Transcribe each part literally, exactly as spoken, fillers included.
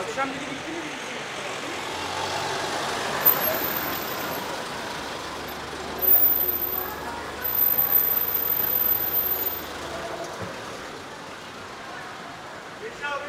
Akşam biri bitti mi? Geç abi.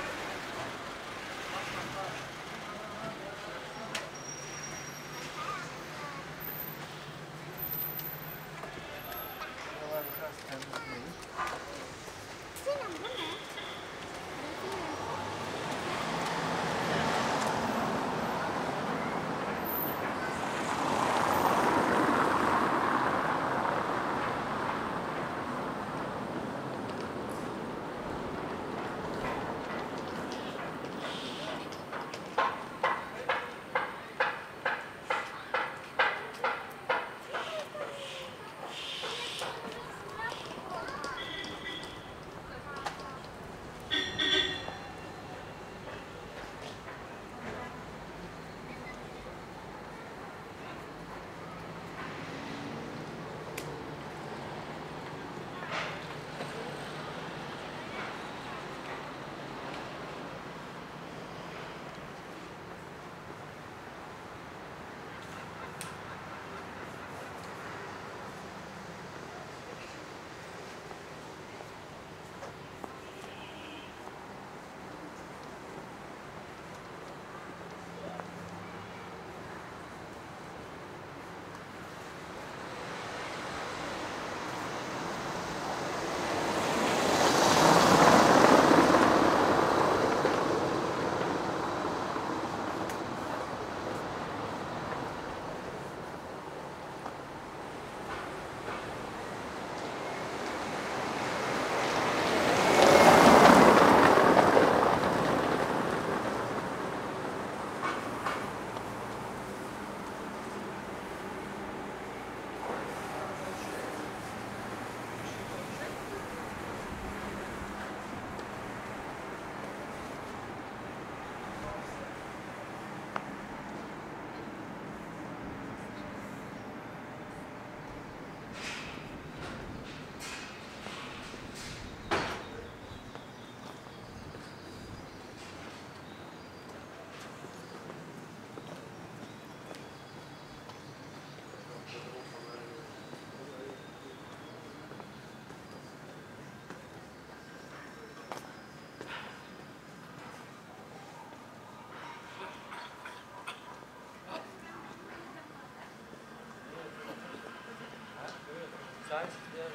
Guys, yeah,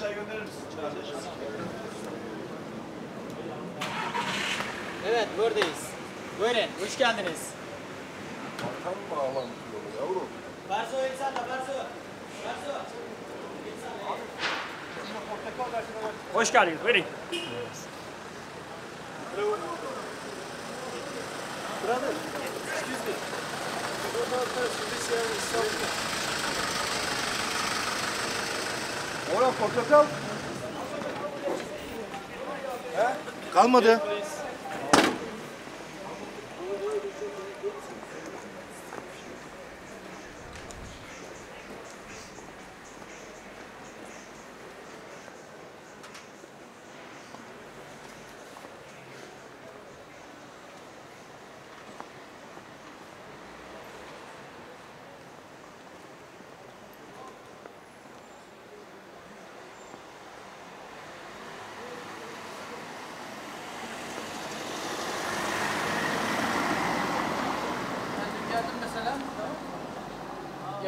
Çay gönderir misin? Evet, buradayız. Buyurun, hoş geldiniz. Bakan mı ağlamışıyor yavrum? Barzo, insan da Barzo. Barzo. Hoş geldiniz, buyurun. Bravo. Bravo. Excuse me. Burada bir şey var. Oğlum portakal. He? Kalmadı.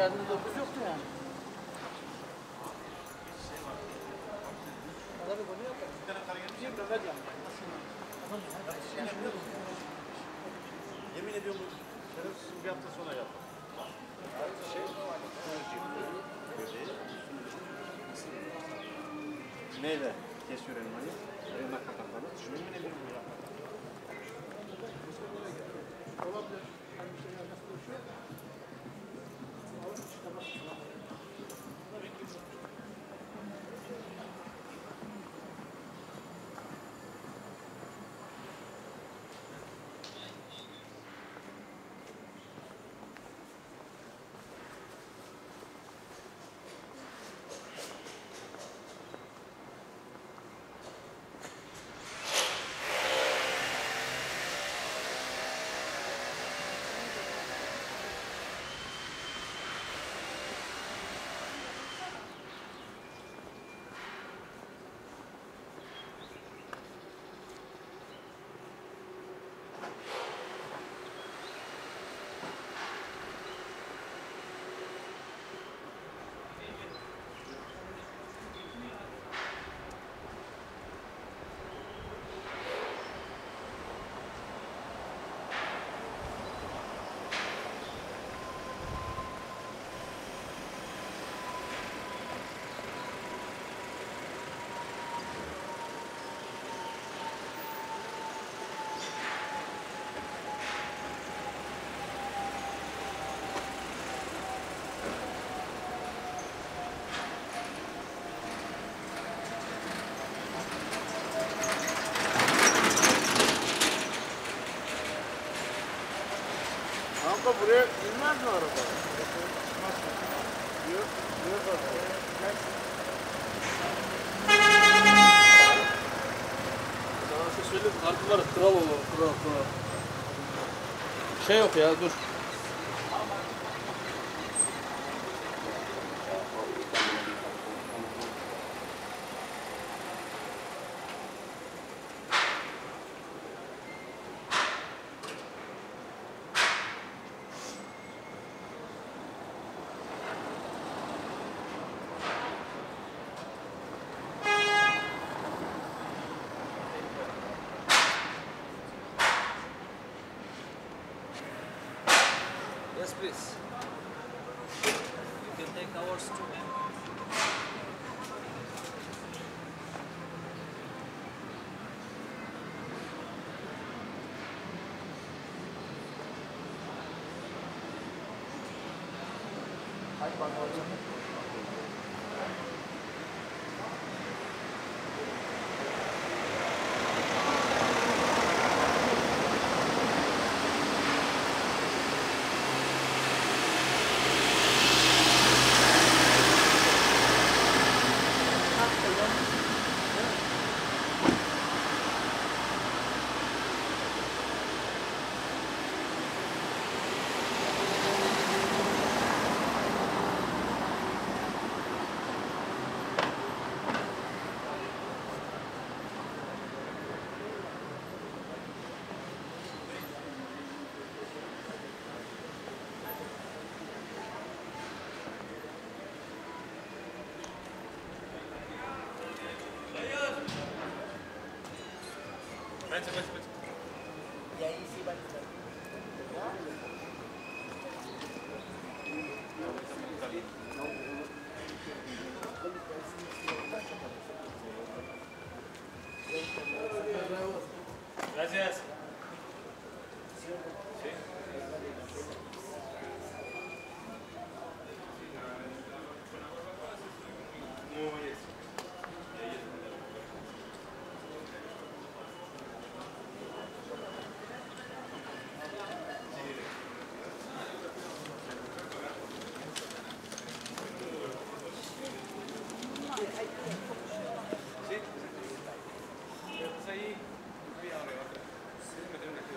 Yardımda dokuz yoktu yani. Yemin ediyorum bu hafta sonra yaptım. Meyve kesiyor elmayı. Elma kapakları. Yemin ediyorum bu yaptım. Olabilir. Usta buraya inmez mi araba? Yok, yok araba. Sana söyleyeyim, arka var, kral olur, kral, kral. Şey yok ya, dur. Yes, please. You can take ours too. Hi, Panwar. Bence, bence, bence. Ya iyisi bence. Gracias. Sayı bir araya. Siz mi demek ki?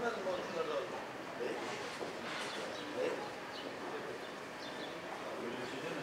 hemen balıkları alalım. Ne? Ne? Böyle bir şey değil mi?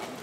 C'est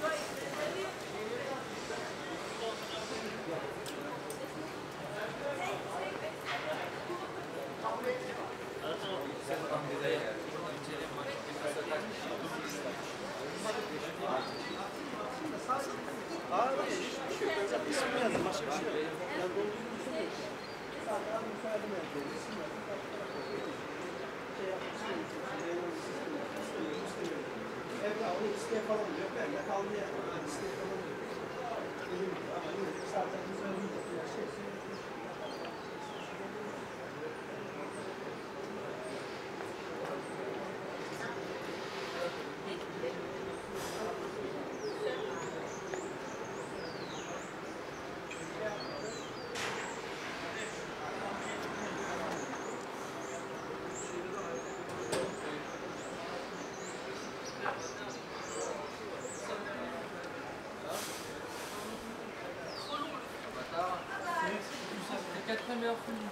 la meilleure film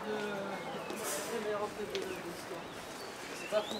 de l'histoire. C'est pas fou.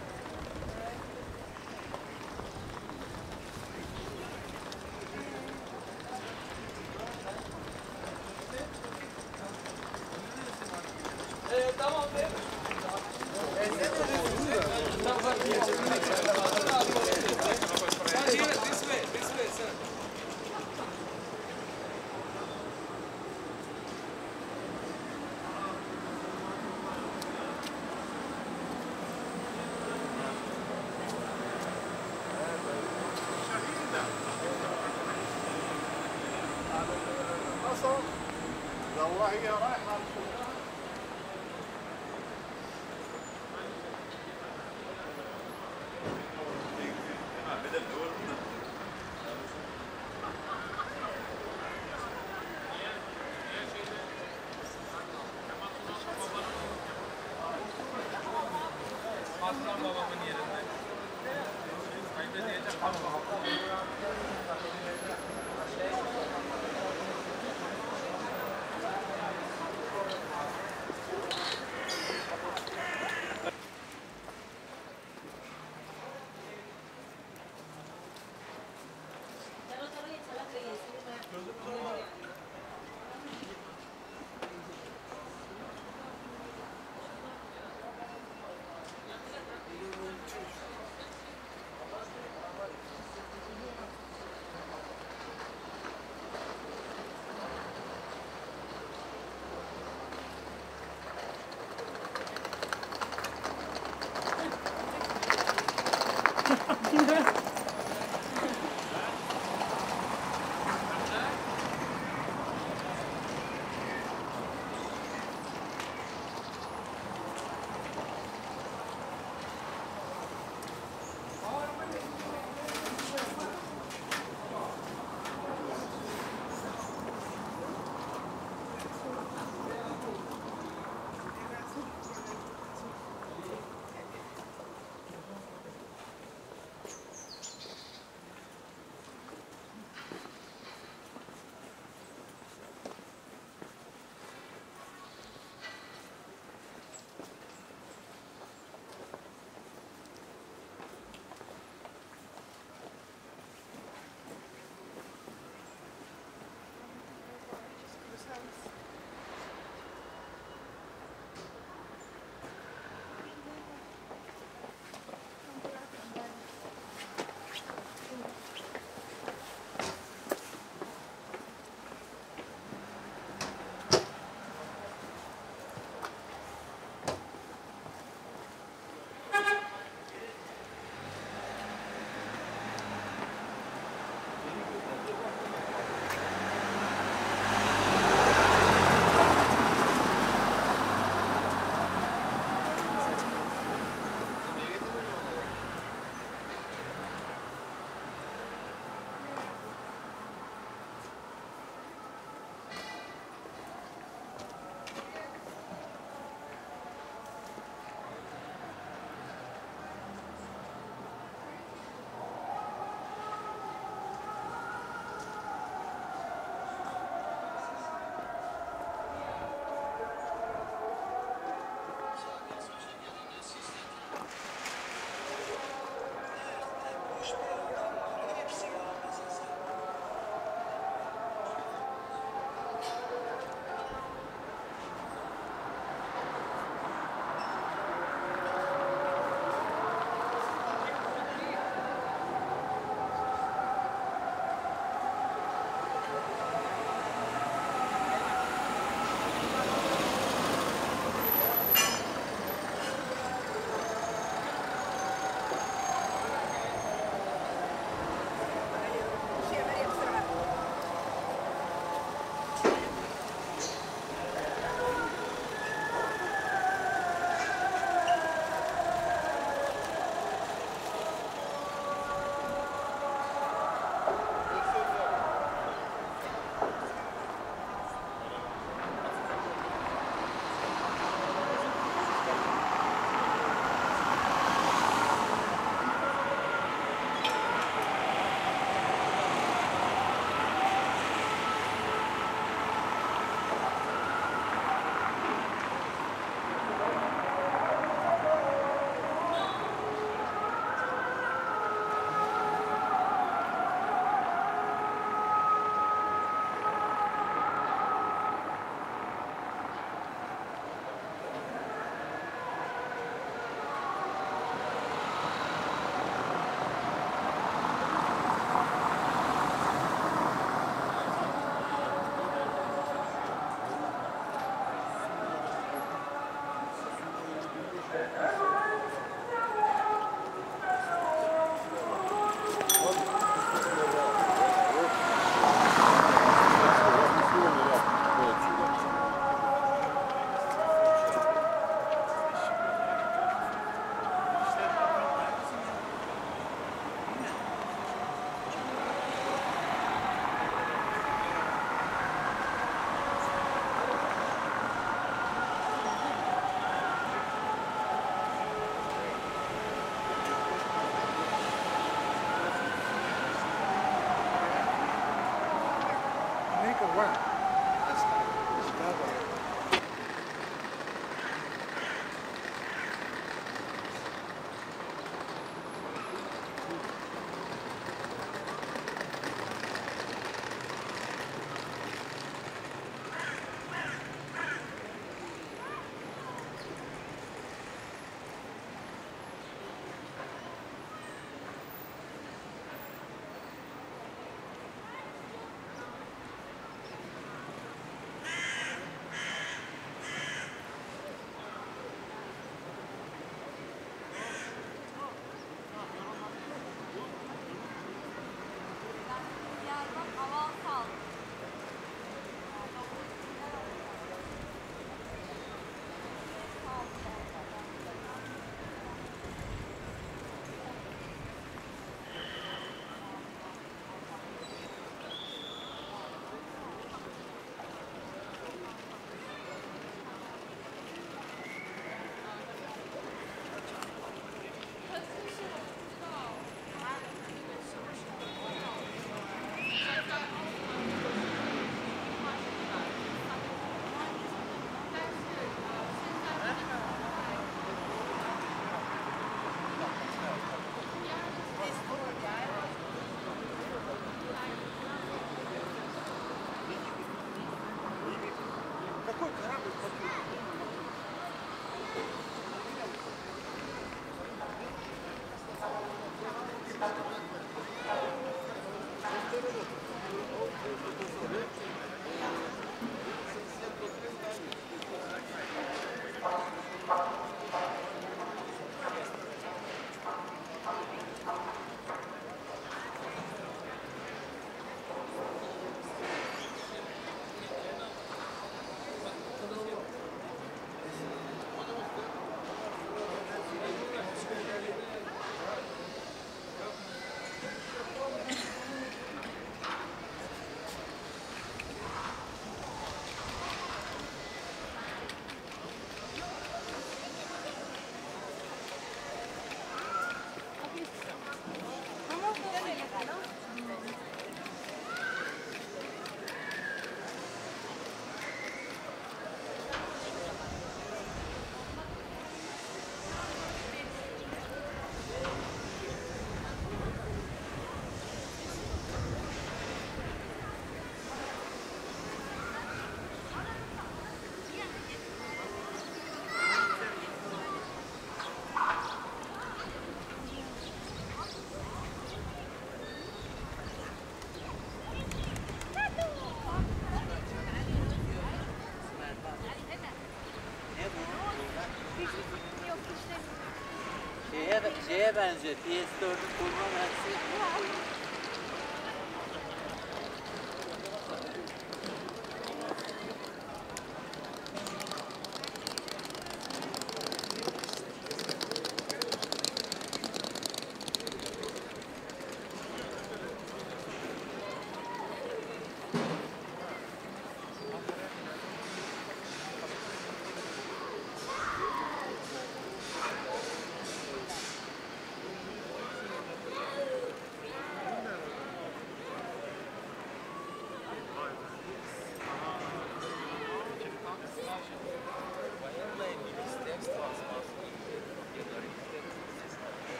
Şeye benziyor, P S dördün kurma mersi.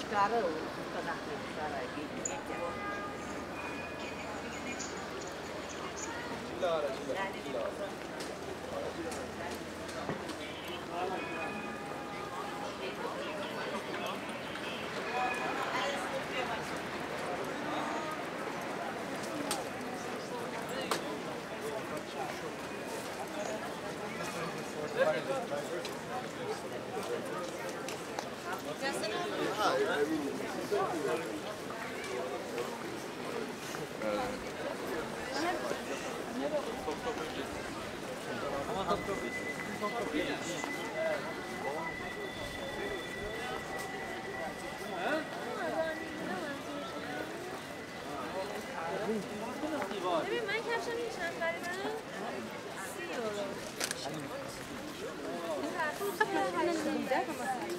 Çıkarır o kanakları çıkarır. Gelin yeter o. Cilla aracılar. Cilla aracılar. Thank you.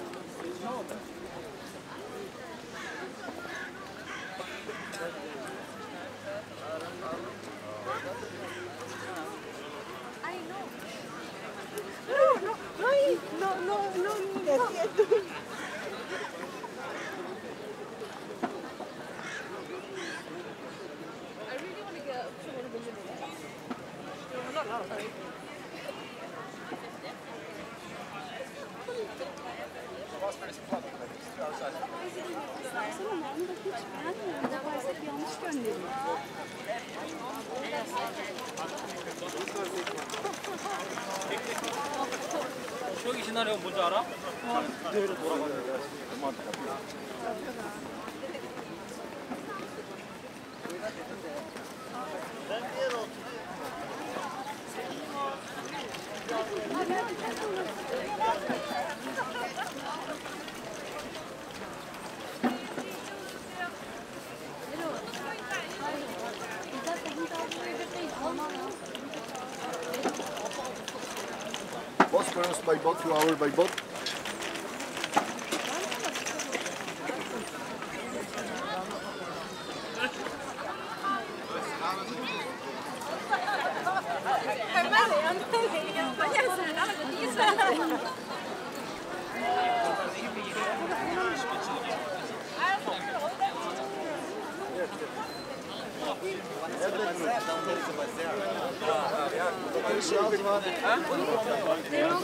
추억이 시나리오 뭔지 알아? 그대로 돌아가는 거야. Bosporus by boat, two hours by boat.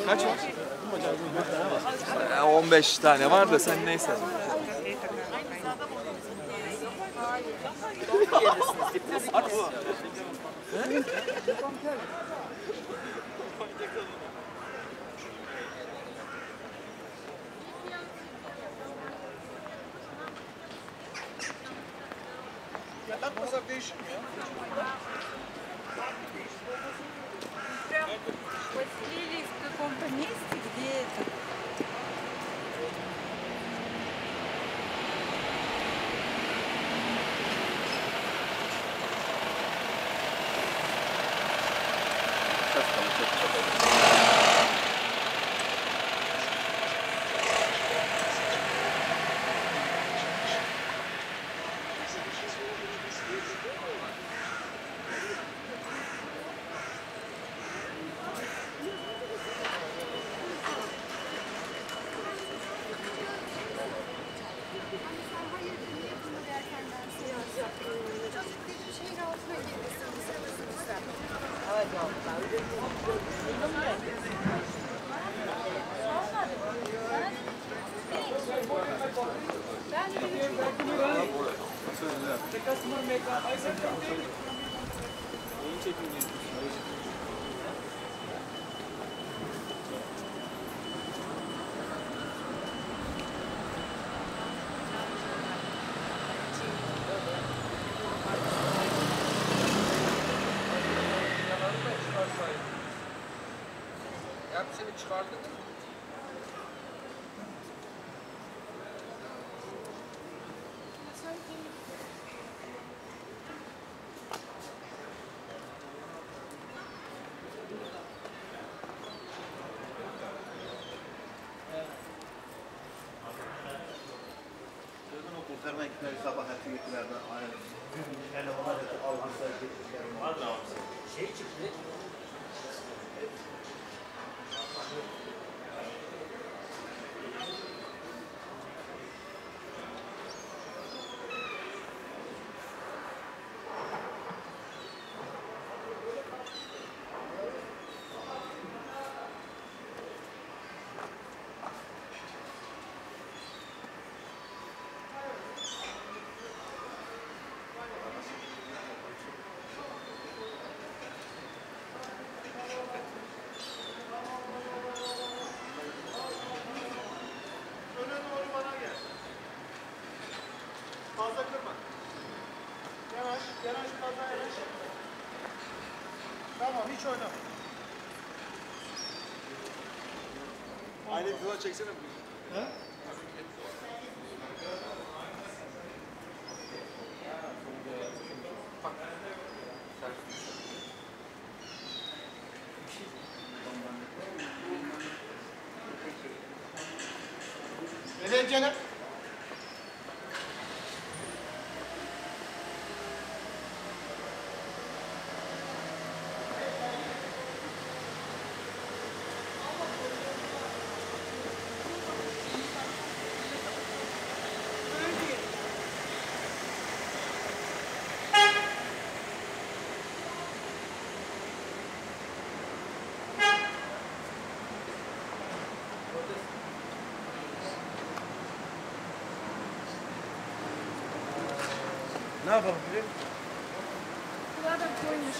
Kaç var? on beş tane var da sen neyse. Lan bu sefer değişir mi ya? Hepsini çıkardık. Kurtarma ekipleri sabah erken ekiplerden ayrıldı. Dün elemanlar dedi Almanlar getirdiler. Var mı? Şey çıktı. Hiç oynama. Aynı videolar çeksene bugün. He? Neden canım? Thank you. Ne yapalım biliyor musun? Burada da koymuş.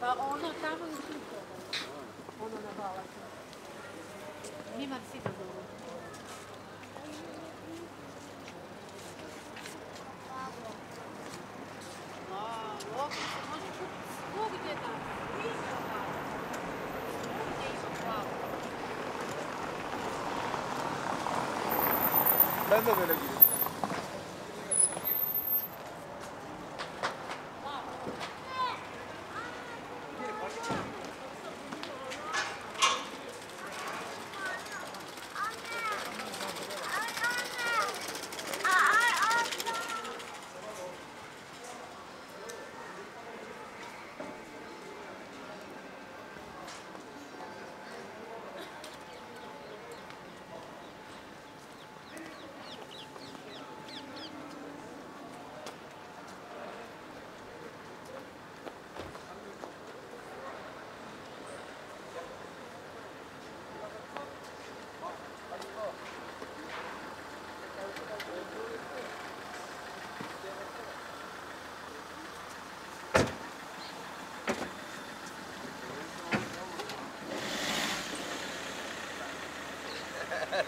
Pa ono tamo je kupo. Ono na balatu. Nimam sita dobro. A, loko se može kupiti svugdje tamo. Svugdje ima pravo. Ben de böyle gidiyorum.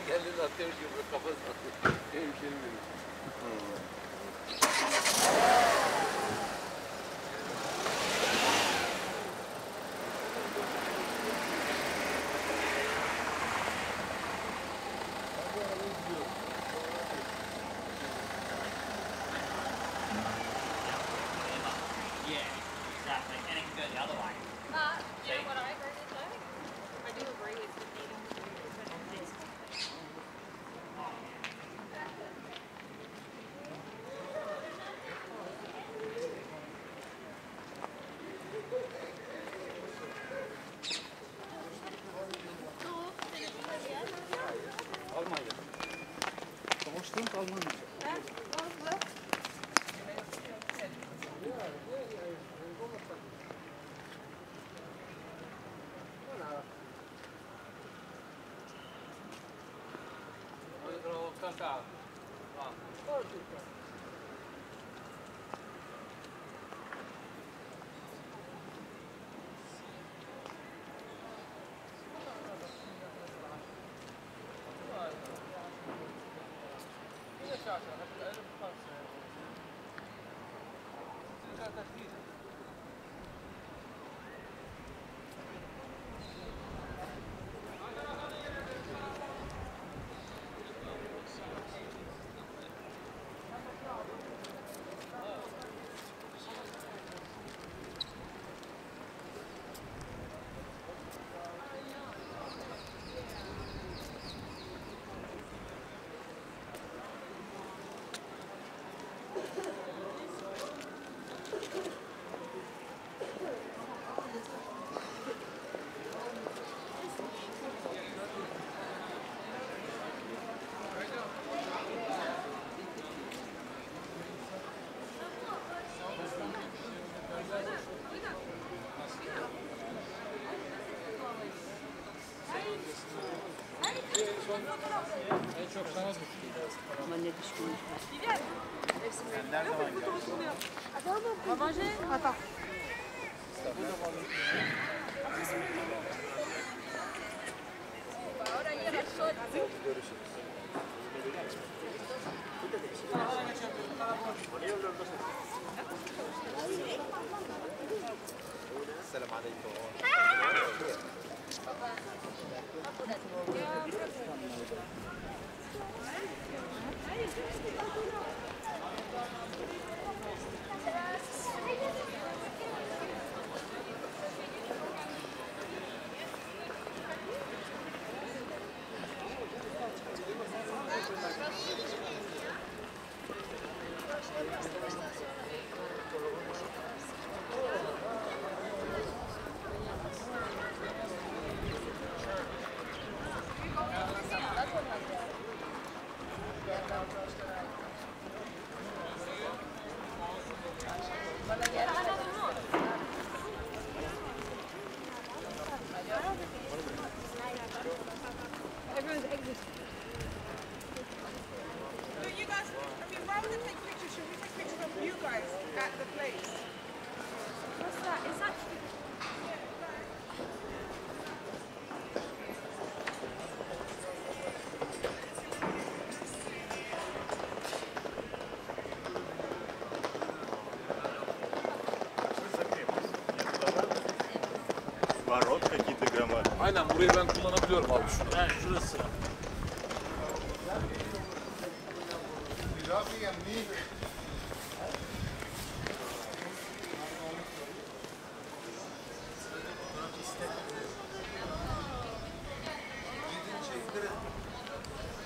Geldi de atıyormuş gibi kafasına. Hemşerim benim. Tá. Ó. Pode ficar. Ama ne düşkünüm. Senler de var ya. Babacı. Hatta. Görüşürüz. Selam aleyküm. Aynen burayı ben kullanabiliyorum abi şunu. Evet şurası.